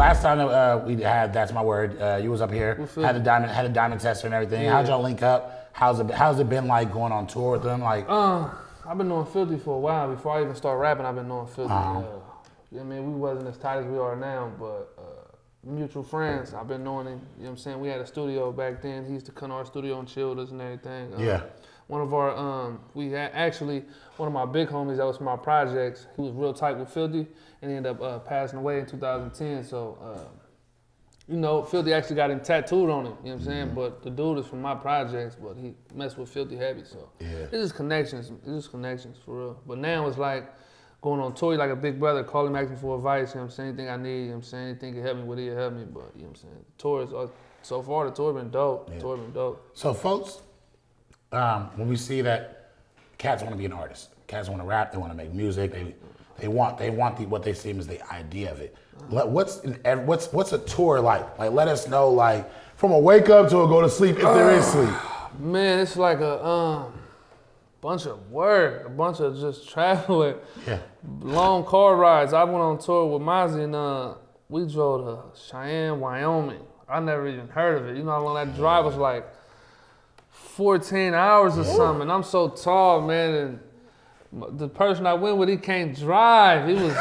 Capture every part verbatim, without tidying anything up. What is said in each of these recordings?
last time uh, we had That's My Word, uh, you was up here, had a diamond, had a diamond tester and everything. Yeah. How'd y'all link up? How's it How's it been like going on tour with them? Like, uh, I've been knowing Philthy for a while. Before I even started rapping, I've been knowing Philthy. Uh-huh. uh, you know what I mean, we wasn't as tight as we are now, but uh, mutual friends. I've been knowing him. You know what I'm saying? We had a studio back then. He used to come to our studio and chill with us and everything. Um, yeah. One of our, um, we had actually, one of my big homies that was from our projects, he was real tight with Philthy, and he ended up uh, passing away in two thousand ten. So, uh, you know, Philthy actually got him tattooed on him, you know what I'm saying? Mm-hmm. But the dude is from my projects, but he messed with Philthy heavy, so. Yeah. It's just connections, it's just connections, for real. But now it's like, going on tour, like a big brother, call him, asking for advice, you know what I'm saying? Anything I need, you know what I'm saying? Anything can help me, whatever help me, but, you know what I'm saying? Tour is, uh, so far, the tour been dope, yeah. the tour been dope. So, folks, Um, when we see that cats want to be an artist, cats want to rap, they want to make music, they they want they want the, what they see is the idea of it. Let, what's an, what's what's a tour like? Like, let us know, like, from a wake up to a go to sleep, if uh, there is sleep. Man, it's like a um, bunch of work, a bunch of just traveling, yeah. long car rides. I went on tour with Mozzy and uh, we drove to Cheyenne, Wyoming. I never even heard of it. You know how long that drive was like. fourteen hours or something. And I'm so tall, man, and the person I went with, he can't drive. He was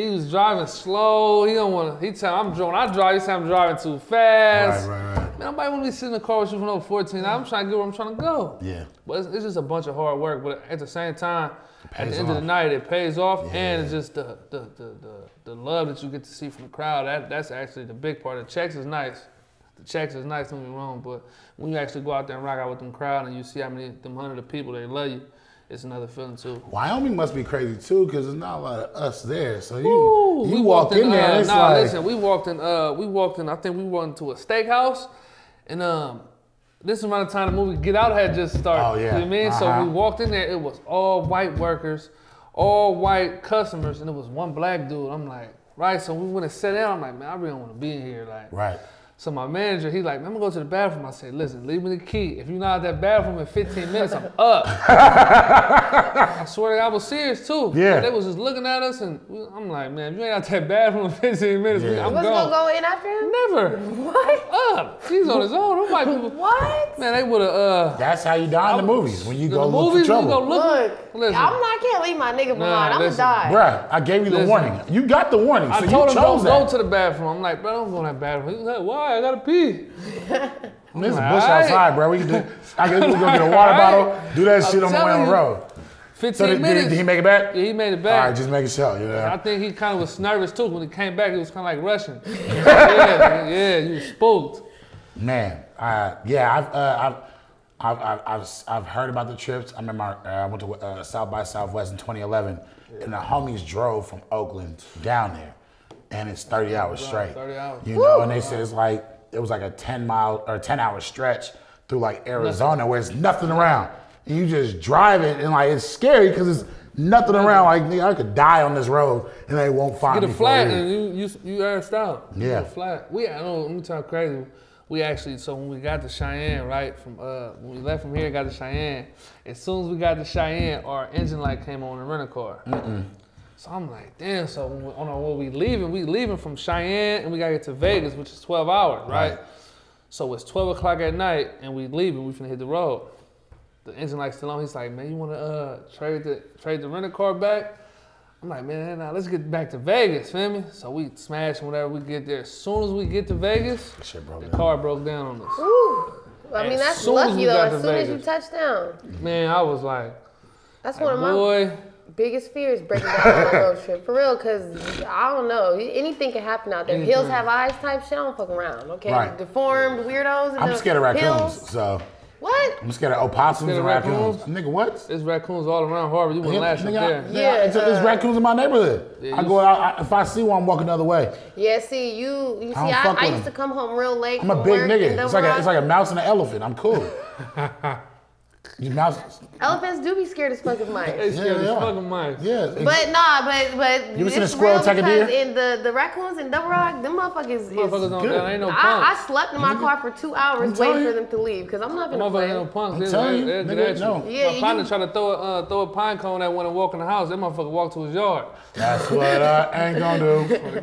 he was driving slow. He don't want to, he tell I'm driving, I drive, he said I'm driving too fast. Right, right, right. Man, nobody want to be sitting in the car with you for no fourteen hours. I'm trying to get where I'm trying to go. Yeah. But it's, it's just a bunch of hard work, but at the same time, at the end off. of the night, it pays off, yeah. and it's just the the, the the the love that you get to see from the crowd. That That's actually the big part. The checks is nice. The checks is nice, don't get me wrong, but when you actually go out there and rock out with them crowd and you see how many them hundred of people they love you, it's another feeling too. Wyoming must be crazy too, because there's not a lot of us there. So you Ooh, you we walked, walked in, in there. Uh, it's nah, like... listen, we walked in. Uh, we walked in. I think we walked into a steakhouse, and um, this is around the time the movie Get Out had just started. Oh yeah. You know what I mean? Uh-huh. So we walked in there. It was all white workers, all white customers, and it was one black dude. I'm like, right. So we went and sat down. I'm like, man, I really don't want to be in here. Like, right. So my manager, he like, man, I'm gonna go to the bathroom. I said, listen, leave me the key. If you're not at that bathroom in fifteen minutes, I'm up. I swear to God, I was serious too. Yeah. They was just looking at us, and I'm like, man, if you ain't out that bathroom in fifteen minutes, yeah. I'm gone. You wasn't gonna go in after him? Never. What? I'm up. He's on his own. I'm like, what? Man, they would've, uh. That's how you die in the movies. When you go the look movies, for trouble. Go look, look listen. I'm not, I can't leave my nigga behind. Nah, I'm gonna die. Bruh, I gave you the listen. warning. You got the warning, so I told you him, chose don't that. go to the bathroom. I'm like, bro, don't go in that bathroom. He was like, why? I gotta pee. There's a bush right. outside, bro. We can do. I guess we can go get a water right. bottle. Do that I'm shit on the way on the road. Fifteen so did, minutes. Did he, did he make it back? Yeah, he made it back. All right, just making sure. You know? I think he kind of was nervous too. When he came back, he was kind of like rushing. yeah, yeah, you spooked. Man, uh, yeah, I've, uh, I've, I've, I've, I've, I've heard about the trips. I remember uh, I went to uh, South by Southwest in twenty eleven, yeah. and the homies drove from Oakland down there. And it's thirty hours straight. thirty hours. You know, and they said it's like, it was like a ten mile or ten hour stretch through like Arizona where it's nothing around. And you just drive it and like, it's scary because it's nothing around. Like, nigga, I could die on this road and they won't find me. Get a flat and you, you, you arsed out. Yeah. You get a flat. We, I know, let me tell you crazy. We actually, so when we got to Cheyenne, right, from, uh, when we left from here and got to Cheyenne, as soon as we got to Cheyenne, our engine light came on in the rental car. Mm-mm. So I'm like, damn, so when we, on our, when we leaving, we leaving from Cheyenne and we gotta get to Vegas, which is twelve hours, right? right? So it's twelve o'clock at night and we leaving, we finna hit the road. The engine light's still on, he's like, man, you wanna uh, trade the trade the rental car back? I'm like, man, nah, let's get back to Vegas, feel me? So we smash whenever we get there. As soon as we get to Vegas, shit broke the down. car broke down on us. Ooh, I mean, and that's lucky though, as soon Vegas, as you touch down. Man, I was like, that's like, one of my- boy, biggest fear is breaking down on a road trip. For real, because I don't know. Anything can happen out there. Anything. Hills have eyes type shit. I don't fuck around, okay? Right. Deformed weirdos and I'm scared of raccoons, hills. so. What? I'm scared of opossums scared and of raccoons. raccoons. Nigga, what? There's raccoons all around Harvard. You wouldn't last up there. I, yeah, it's, uh, there's raccoons in my neighborhood. Yeah, I go out, I, if I see one, I'm walking the other way. Yeah, see, you, you see, I, I, I used to come home real late. I'm a big nigga. It's like a, it's like a mouse and an elephant. I'm cool. You know, elephants do be scared as fuck of mice. They scared yeah, they as are. fuck of mice. Yeah. But nah, but but you ever seen a squirrel attack a deer? In the the raccoons in Double Rock, them motherfuckers is motherfuckers don't got ain't no punks. I, I slept in my car for two hours waiting you. for them to leave because I'm not gonna play. Motherfuckers ain't no punks. I'm telling you, they're, they're, they're no. Yeah, my you, partner tried to throw a uh, throw a pine cone at one and walk in the house. That motherfucker walked to his yard. That's what I ain't gonna do. Them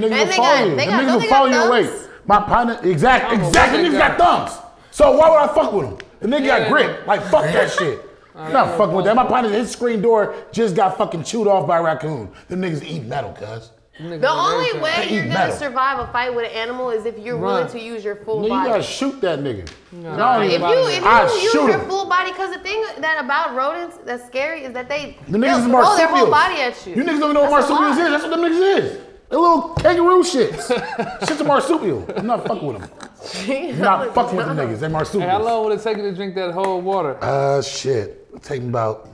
niggas follow you. Them niggas follow you away. My partner, exactly, exactly. Niggas got thumbs. So why would I fuck with them? The nigga yeah, got grip. Like, fuck that shit. I'm not fucking with that. My partner, his screen door just got fucking chewed off by a raccoon. Them niggas eat metal, cuz. The only way you're gonna survive a fight with an animal is if you're Run. willing to use your full nigga, body. You gotta shoot that nigga. No, no if you if you use your full body, cause the thing that about rodents that's scary is that they the niggas throw marsupials. their whole body at you. You niggas don't even know what marsupials is. That's what them niggas is. They little kangaroo shits. Shit's a marsupial. I'm not fucking with them. You're not fucking with them niggas. They marsupials. Hey, how long would it take you to drink that whole water? Uh, shit. It'll take about,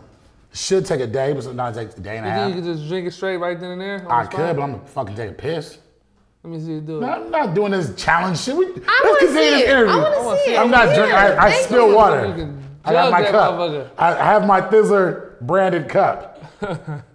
should take a day, but sometimes it takes a day and a half. You think you could just drink it straight right then and there? I could, but I'm gonna fucking take a piss. Let me see you do it. No, I'm not doing this challenge shit. We, I let's continue this interview. I wanna see it. I'm not drinking, I, I spill water. I got my cup. I, I have my Thizzler branded cup.